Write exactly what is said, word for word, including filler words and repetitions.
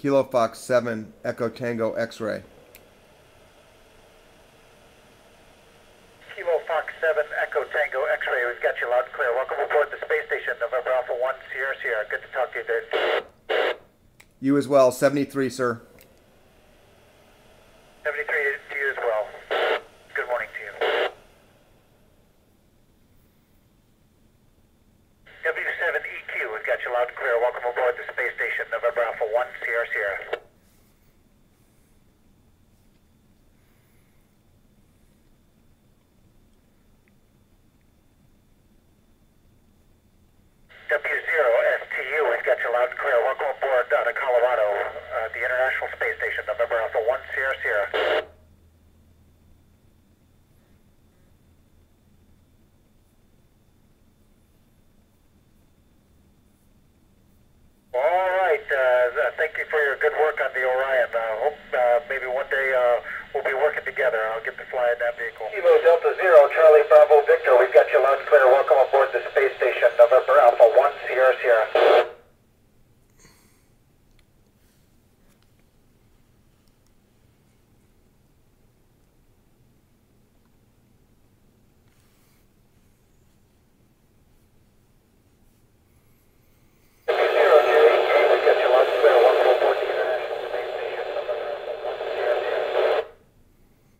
Kilo Fox seven, Echo Tango X-ray. Kilo Fox seven, Echo Tango X-ray. We've got you loud and clear. Welcome aboard the space station, November Alpha one, Sierra Sierra. Good to talk to you, Dave. You as well, seventy-three, sir. seventy-three to you as well. Good morning to you. W zero seven E Q, we've got you loud and clear. Welcome aboard the space station, November Alpha one, Sierra Sierra. W zero S T U, we've got you loud and clear. Welcome aboard Donna, Colorado, uh, the International Space Station, November Alpha one, Sierra Sierra. All right, uh, thank you for your good work on the Orion. I uh, hope uh, maybe one day uh, we'll be working together. I'll get to fly in that vehicle. Tivo Delta Zero, Charlie, Bravo, Victor, we've got you loud and clear. Welcome aboard the space station, November Alpha one, Sierra Sierra.